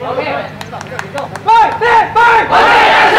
Hãy subscribe cho kênh Ghiền Mì Gõ để không bỏ lỡ những video hấp dẫn.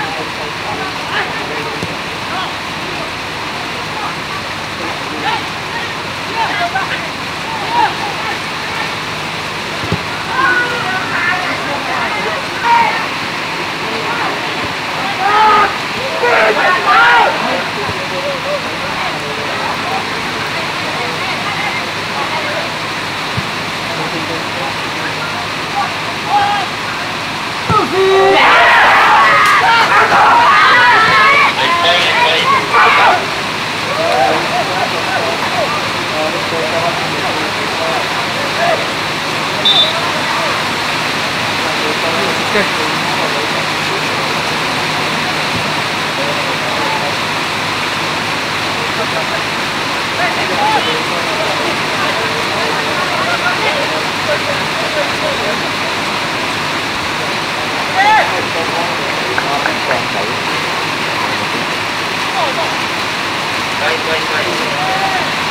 để không bỏ lỡ những video hấp dẫn.